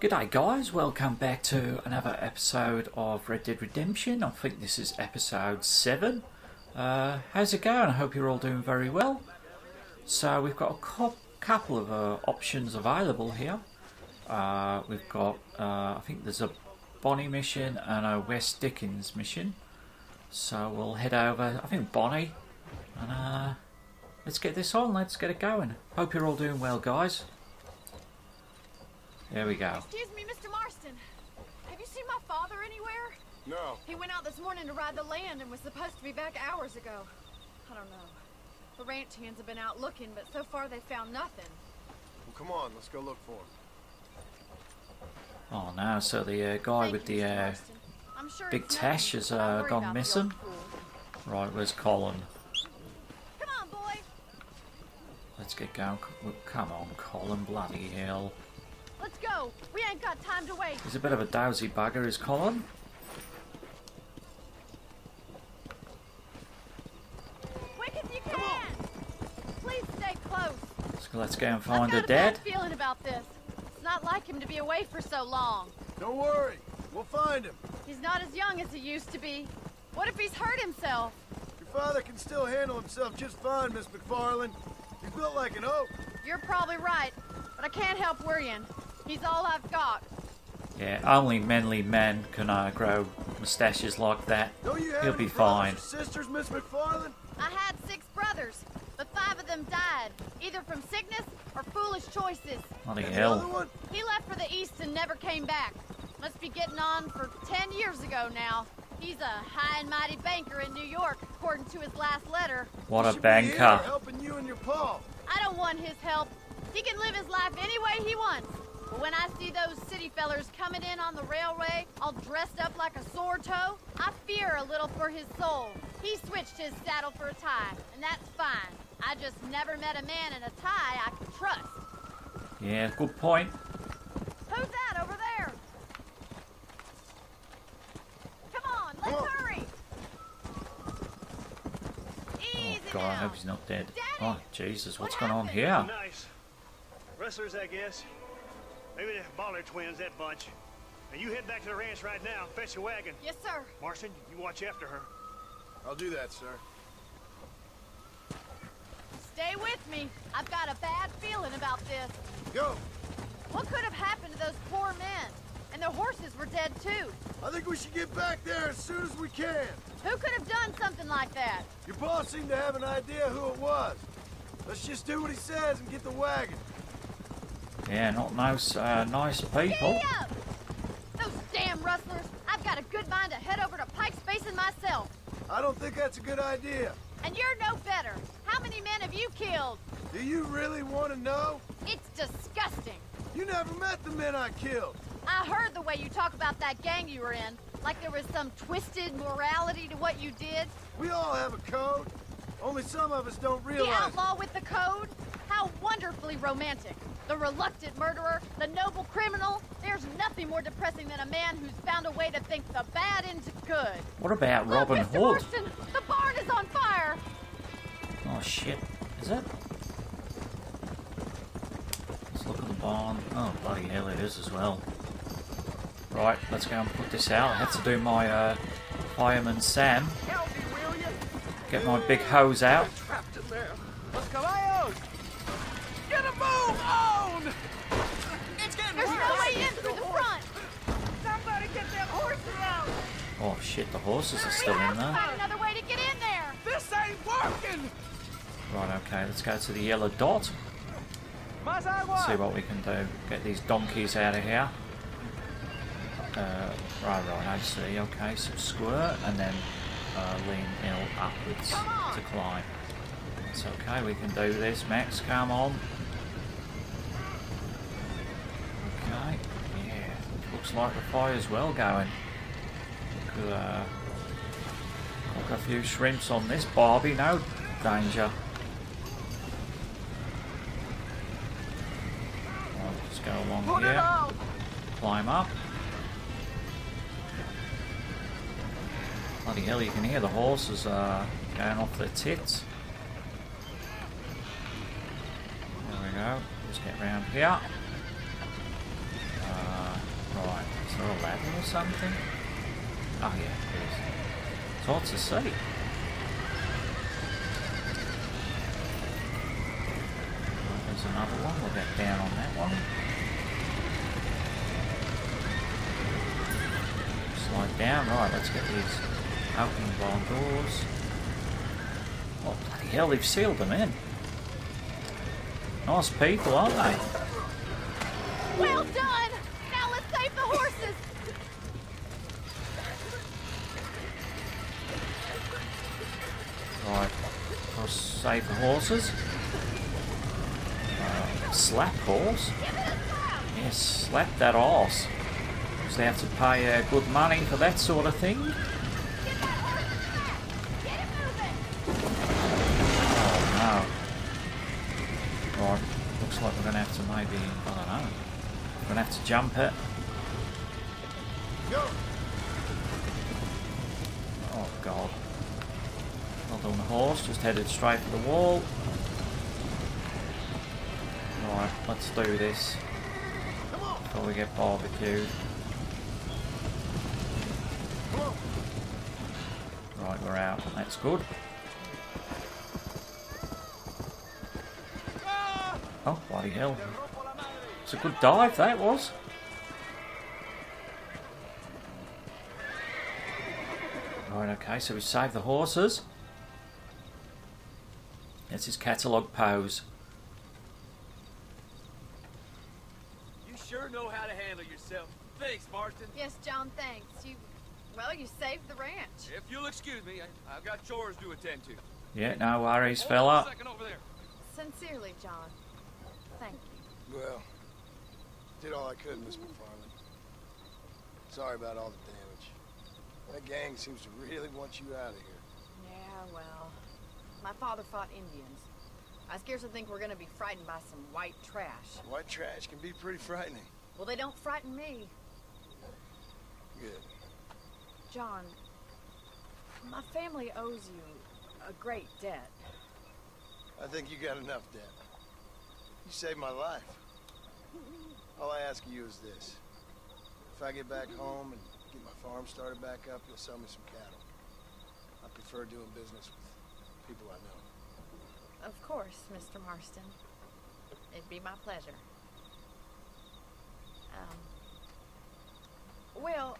G'day guys, welcome back to another episode of Red Dead Redemption. I think this is episode 7. How's it going? I hope you're all doing very well. So we've got a couple of options available here. We've got, I think there's a Bonnie mission and a West Dickens mission. So we'll head over, I think Bonnie, and let's get this on, let's get it going. Hope you're all doing well guys. There we go. Excuse me, Mr. Marston. Have you seen my father anywhere? No. He went out this morning to ride the land and was supposed to be back hours ago. I don't know. The ranch hands have been out looking, but so far they found nothing. Well, come on, let's go look for him. Oh no, so the guy with the big tash has gone missing. Right, where's Colin? Come on, boy. Let's get going. Come on, Colin, bloody hell. Let's go. We ain't got time to wait. He's a bit of a dowsy bugger, is Colin. Quick if you can. Please stay close. So let's go and find the dead. I've got a bad feeling about this. It's not like him to be away for so long. Don't worry. We'll find him. He's not as young as he used to be. What if he's hurt himself? Your father can still handle himself just fine, Miss MacFarlane. He's built like an oak. You're probably right, but I can't help worrying. He's all I've got. Yeah, only manly men can grow moustaches like that. He'll be fine. Sisters, Miss MacFarlane? I had 6 brothers, but 5 of them died, either from sickness or foolish choices. Bloody hell. He left for the east and never came back. Must be getting on for 10 years ago now. He's a high and mighty banker in New York, according to his last letter. What a banker. Helping you and your pa. I don't want his help. He can live his life any way he wants. But when I see those city fellers coming in on the railway, all dressed up like a sore toe, I fear a little for his soul. He switched his saddle for a tie, and that's fine. I just never met a man in a tie I could trust. Yeah, good point. Who's that over there? Come on, let's hurry. Easy now. God, I hope he's not dead. Daddy, oh, Jesus, what's going on here? Nice. Wrestlers, I guess. Maybe the baller twins, that bunch. Now you head back to the ranch right now. Fetch your wagon. Yes, sir. Marston, you watch after her. I'll do that, sir. Stay with me. I've got a bad feeling about this. Go. What could have happened to those poor men? And their horses were dead, too. I think we should get back there as soon as we can. Who could have done something like that? Your boss seemed to have an idea who it was. Let's just do what he says and get the wagon. Yeah, not nice, nice people. Those damn rustlers! I've got a good mind to head over to Pike's Basin myself. I don't think that's a good idea. And you're no better. How many men have you killed? Do you really want to know? It's disgusting. You never met the men I killed. I heard the way you talk about that gang you were in, like there was some twisted morality to what you did. We all have a code. Only some of us don't realize. The outlaw with the code? How wonderfully romantic. The reluctant murderer, the noble criminal. There's nothing more depressing than a man who's found a way to think the bad into good. What about Robin Hood? Marston, the barn is on fire. Oh shit, is it? Let's look at the barn. Oh bloody hell, it is as well. Right, let's go and put this out. I had to do my fireman Sam. Get my big hose out. Trapped in there. Let's go out. Get a move on! It's getting worse. There's no way in through the front. Somebody get them horses out. Oh shit, the horses are still in there. Find another way to get in there. This ain't working. Right, okay, let's go to the yellow dot. Let's see what we can do. Get these donkeys out of here. Right, I see. Okay, so squirt and then lean L upwards to climb. It's okay, we can do this, Max. Come on. Okay, yeah. Looks like the fire's well going. Could cook a few shrimps on this barbie. No danger. Right, let's go along here. Climb up. Bloody hell! You can hear the horses going off their tits. Let's get round here. or something? Oh yeah, it is. It's hard to say. There's another one, we'll get down on that one. Slide down, right, let's get these open barn doors. Oh bloody hell, they've sealed them in. Nice people, aren't they? Well done! Now let's save the horses! Right, I'll save the horses. Slap horse? Yes, slap that horse. Because they have to pay good money for that sort of thing. Oh no. Right, looks like we're going to have to maybe, I don't know, we're going to have to jump it. Oh god. Not on the horse, just headed straight for the wall. Right, let's do this before we get barbecued. Right, we're out, that's good. Oh, bloody hell. It's a good dive, that was. Right, okay, so we saved the horses. That's his catalogue pose. You sure know how to handle yourself. Thanks, Marston. Yes, John, thanks. You saved the ranch. If you'll excuse me, I've got chores to attend to. Yeah, no worries, fella. Sincerely, John. Thank you. Well, did all I could, Miss MacFarlane. Sorry about all the damage. That gang seems to really want you out of here. Yeah, well, my father fought Indians. I scarcely think we're going to be frightened by some white trash. White trash can be pretty frightening. Well, they don't frighten me. Good. John, my family owes you a great debt. I think you got enough debt. You saved my life. All I ask of you is this. If I get back home and get my farm started back up, you'll sell me some cattle. I prefer doing business with people I know. Of course, Mr. Marston. It'd be my pleasure. Well,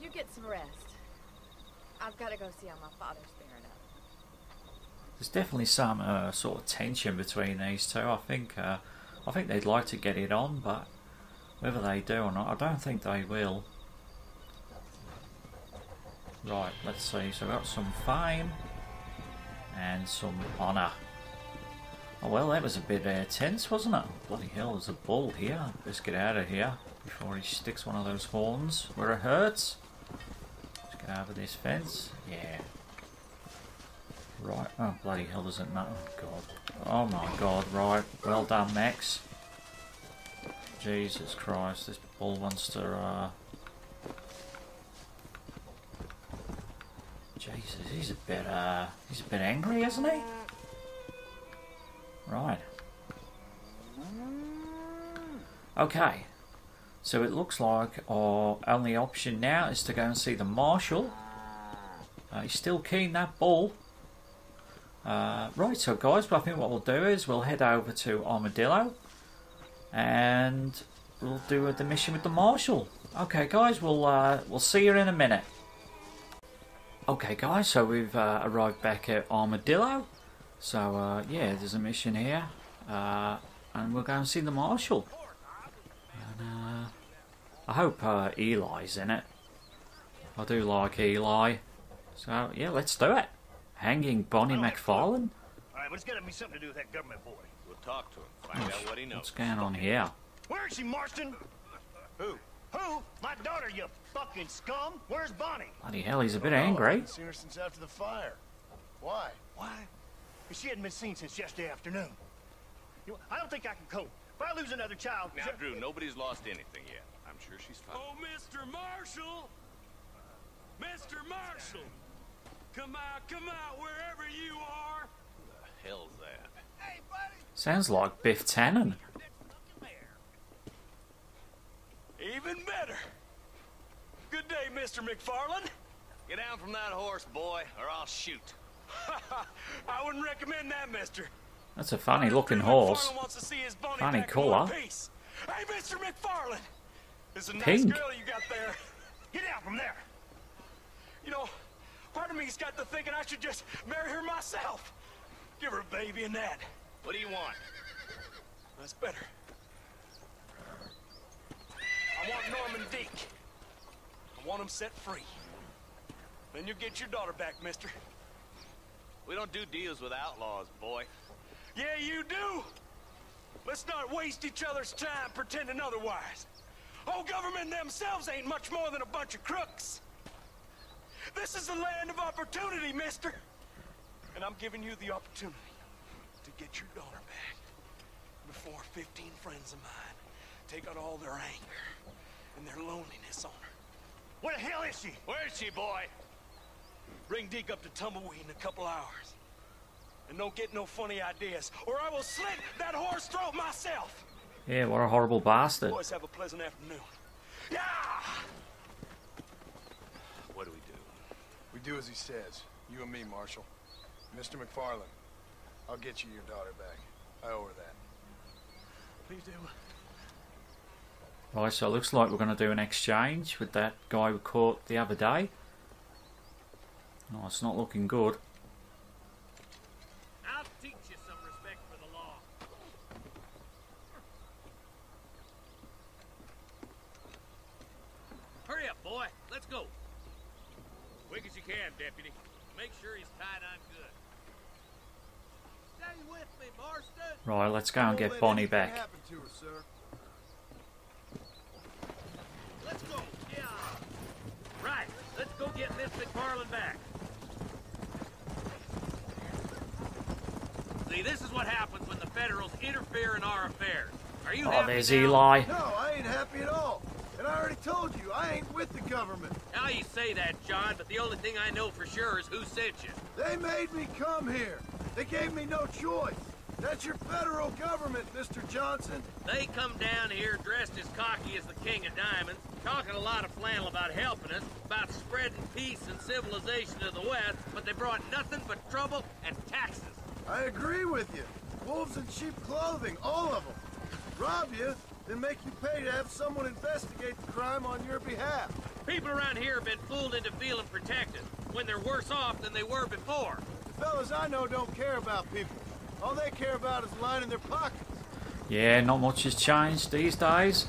you get some rest. I've got to go see how my father's bearing up. There's definitely some sort of tension between these two. I think they'd like to get it on, but whether they do or not, I don't think they will. Right, let's see. So we've got some fame and some honour. Oh well, that was a bit tense, wasn't it? Bloody hell, there's a bull here. Let's get out of here before he sticks one of those horns where it hurts. Let's get over this fence. Yeah. Right, oh bloody hell, there's another, god, oh my god, right, well done Max. Jesus Christ, this bull wants to, Jesus, he's a bit angry, isn't he? Right. Okay, so it looks like our only option now is to go and see the Marshal. He's still keen, that bull. Right, so guys, but I think what we'll do is we'll head over to Armadillo and we'll do the mission with the Marshal. Okay guys, we'll see you in a minute. Okay guys, so we've arrived back at Armadillo. So yeah, there's a mission here and we'll go and see the Marshal. And, I hope Eli's in it. I do like Eli. So yeah, let's do it. Hanging Bonnie MacFarlane? Alright, but it's gotta be something to do with that government boy. We'll talk to him. Find out what he knows. What's going on here? Where is she, Marston? Who? Who? My daughter, you fucking scum! Where's Bonnie? Bloody hell, he's a bit angry. I haven't seen her since after the fire. Why? Why? She hadn't been seen since yesterday afternoon. You know, I don't think I can cope. If I lose another child... Now, Drew, nobody's lost anything yet. I'm sure she's fine. Oh, Mr. Marshall! Mr. Marshall! Come out, wherever you are! Who the hell's that? Hey, buddy! Sounds like Biff Tannen. Even better! Mr. MacFarlane? Get down from that horse, boy, or I'll shoot. I wouldn't recommend that, mister. That's a funny looking horse. Funny colour. Hey, Mr. MacFarlane! There's a nice girl you got there. Get out from there. You know, part of me's got to thinking I should just marry her myself. Give her a baby and that. What do you want? That's better. I want Norman Deek. I want him set free. Then you'll get your daughter back, mister. We don't do deals with outlaws, boy. Yeah, you do. Let's not waste each other's time pretending otherwise. Whole government themselves ain't much more than a bunch of crooks. This is the land of opportunity, mister. And I'm giving you the opportunity to get your daughter back before 15 friends of mine take out all their anger and their loneliness on her. Where the hell is she? Where is she, boy? Bring Deke up to Tumbleweed in a couple hours. And don't get no funny ideas, or I will slit that horse's throat myself. Yeah, what a horrible bastard. Boys, have a pleasant afternoon. Yeah! What do we do? We do as he says. You and me, Marshall. Mr. MacFarlane, I'll get you your daughter back. I owe her that. Please do. Right, so it looks like we're going to do an exchange with that guy we caught the other day. No, it's not looking good. I'll teach you some respect for the law. Hurry up, boy. Let's go. Quick as you can, deputy. Make sure he's tied on good. Stay with me, Marston. Right, let's go and get Bonnie back. Happened to her, sir. Let's go. Yeah. Right. Let's go get Miss MacFarlane back. See, this is what happens when the Federals interfere in our affairs. Are you happy there's now? Eli. No, I ain't happy at all. And I already told you, I ain't with the government. Now you say that, John, but the only thing I know for sure is who sent you. They made me come here. They gave me no choice. That's your federal government, Mr. Johnson. They come down here dressed as cocky as the King of Diamonds, talking a lot of flannel about helping us, about spreading peace and civilization to the West, but they brought nothing but trouble and taxes. I agree with you. Wolves in sheep clothing, all of them. Rob you, then make you pay to have someone investigate the crime on your behalf. People around here have been fooled into feeling protected, when they're worse off than they were before. The fellas I know don't care about people. All they care about is lining their pockets. Yeah, not much has changed these days.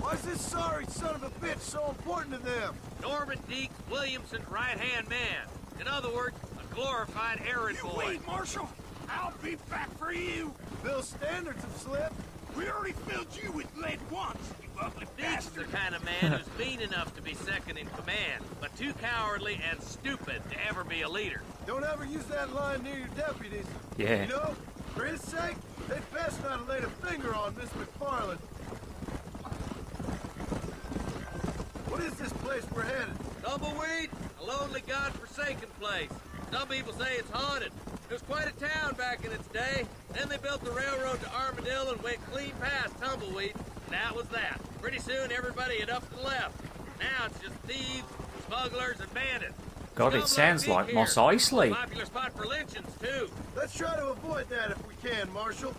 Why is this sorry son of a bitch so important to them? Norman Deek, Williamson's right-hand man. In other words, a glorified errand boy. You wait, Marshal. I'll be back for you. Bill's standards have slipped. We already filled you with lead once, you ugly bastard. Deek's the kind of man who's mean enough to be second in command, but too cowardly and stupid to ever be a leader. Don't ever use that line near your deputies. Yeah. You know, for his sake, they'd best not have laid a finger on Miss MacFarlane. What is this place we're headed? Tumbleweed, a lonely, godforsaken place. Some people say it's haunted. It was quite a town back in its day. Then they built the railroad to Armadillo and went clean past Tumbleweed, and that was that. Pretty soon everybody had up and left. Now it's just thieves, smugglers, and bandits. God, it sounds like Mos Eisley. Popular spot for lynchings, too. Let's try to avoid that if we can, Marshal.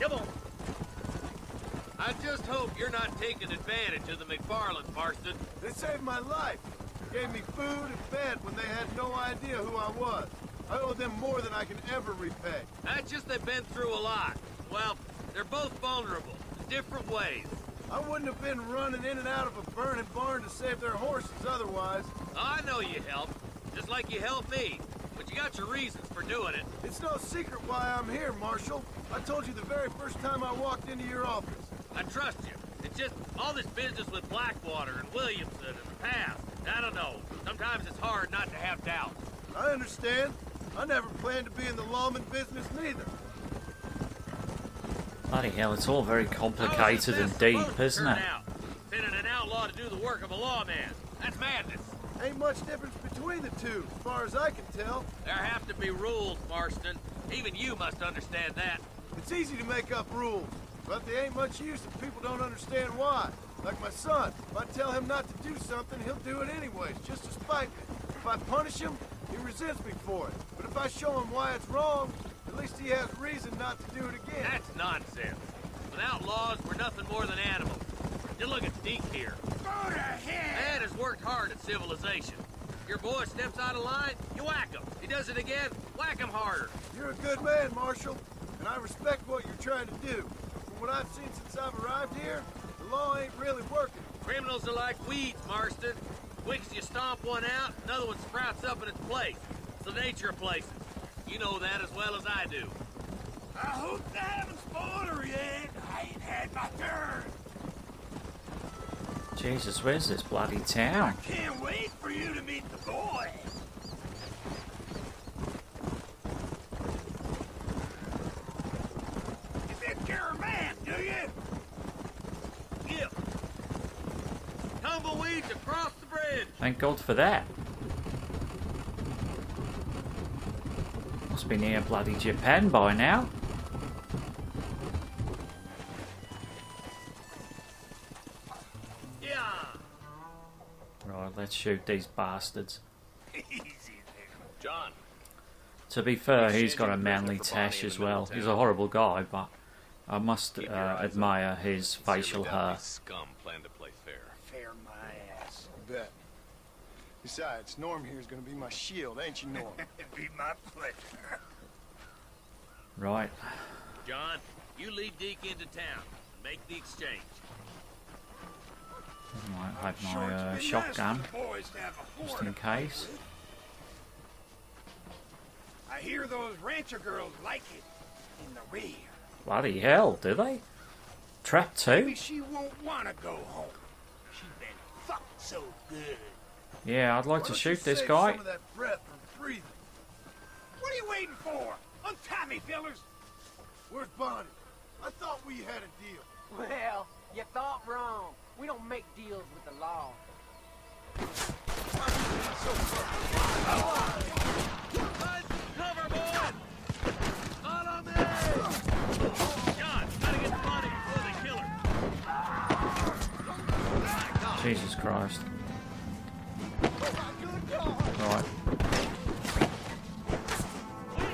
Come on. I just hope you're not taking advantage of the MacFarlane, Marston. They saved my life. They gave me food and bed when they had no idea who I was. I owe them more than I can ever repay. That's just they've been through a lot. Well, they're both vulnerable in different ways. I wouldn't have been running in and out of a burning barn to save their horses otherwise. I know you helped, just like you helped me. But you got your reasons for doing it. It's no secret why I'm here, Marshal. I told you the very first time I walked into your office. I trust you. It's just all this business with Blackwater and Williamson and the past. I don't know. Sometimes it's hard not to have doubts. I understand. I never planned to be in the lawman business, neither. Bloody hell, it's all very complicated and deep, isn't it? Sending an outlaw to do the work of a lawman. That's madness. Ain't much difference between the two, as far as I can tell. There have to be rules, Marston. Even you must understand that. It's easy to make up rules. But they ain't much use if people don't understand why. Like my son. If I tell him not to do something, he'll do it anyways, just to spite me. If I punish him, he resents me for it. But if I show him why it's wrong, at least he has reason not to do it again. That's nonsense. Without laws, we're nothing more than animals. You look at Deek here. Go to hell! Man has worked hard at civilization. Your boy steps out of line, you whack him. He does it again, whack him harder. You're a good man, Marshall, and I respect what you're trying to do. From what I've seen since I've arrived here, the law ain't really working. Criminals are like weeds, Marston. Quick as you stomp one out, another one sprouts up in its place. It's the nature of places. You know that as well as I do. I hope they haven't spoiled her yet. I ain't had my turn. Jesus, where's this bloody town? I can't wait for you to meet the boy. You think you're a man, do you? Yeah. Tumbleweeds across the bridge. Thank God for that. Must be near bloody Japan by now. Let's shoot these bastards. John. To be fair, he's got a manly tash as well. He's a horrible guy, but I must admire his facial hair. Scum plan to play fair. Fair my ass. I bet. Besides, Norm here is going to be my shield, ain't you, Norm? It'd be my pleasure. Right. John, you lead Deek into town and make the exchange. I might have my shotgun, just in case. I hear those rancher girls like it in the rear. Bloody hell, do they? Trap too? Maybe she won't want to go home. She's been fucked so good. Yeah, I'd like to shoot this guy. Some of that breath from breathing. What are you waiting for? Untie me, fellers. Where's Bonnie? I thought we had a deal. Well, you thought wrong. We don't make deals with the law. Cover, boys! On me! John, gotta get the body before they kill her. Jesus Christ. Right.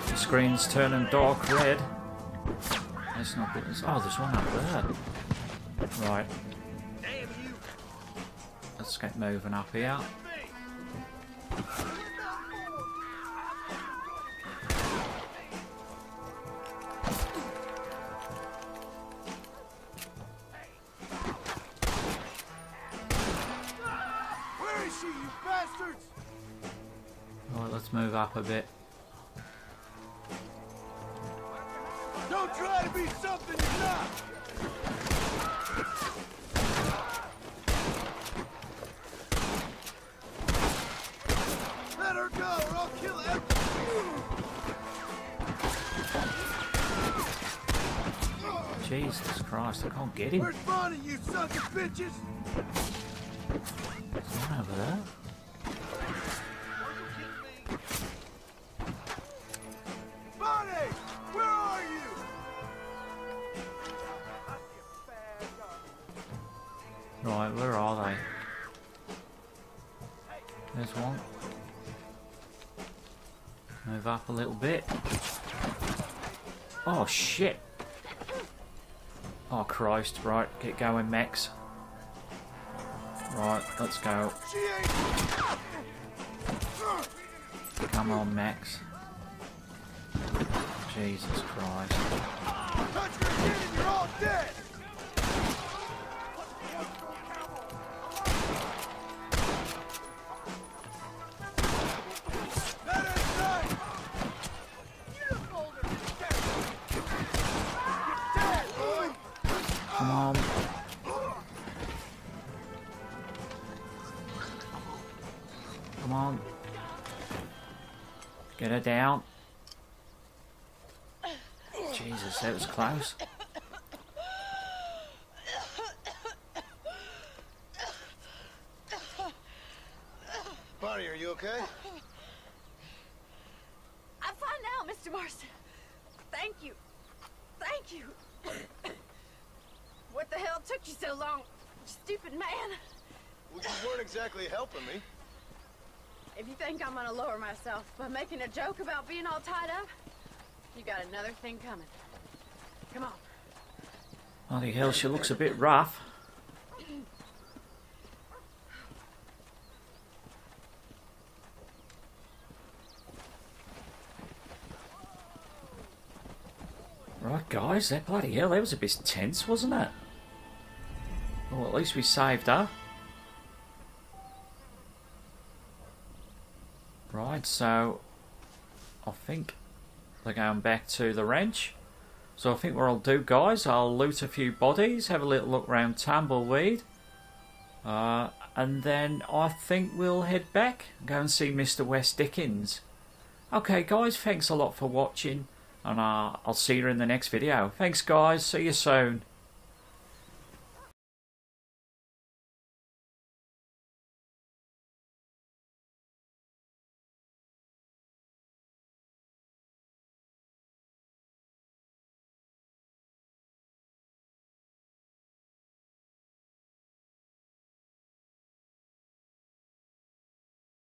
The screen's turning dark red. That's not good. Oh, there's one up there. Right. Let's get moving up here. Where is she, you bastards? Alright, let's move up a bit. Don't try to be something you're not! Go, or I'll kill him. Jesus Christ, I can't get him. Where's Bonnie, you sons of bitches? There's one over there. Bonnie, where are you? Right, where are they? There's one. Move up a little bit. Oh shit! Oh Christ, right, get going Max. Right, let's go. Come on Max. Jesus Christ. Come on. Get her down. Jesus, that was close. Bonnie, are you okay? I'm fine now, Mr. Marston. Thank you. took you so long, stupid man? Well, you weren't exactly helping me. If you think I'm gonna lower myself by making a joke about being all tied up, you got another thing coming. Come on. Holy hell, she looks a bit rough. Right, guys, that bloody hell, that was a bit tense, wasn't it? Well, at least we saved her. Right, so I think they're going back to the ranch. So I think what I'll do, guys, I'll loot a few bodies, have a little look around Tumbleweed, and then I think we'll head back and go and see Mr. West Dickens. Okay, guys, thanks a lot for watching, and I'll see you in the next video. Thanks, guys. See you soon.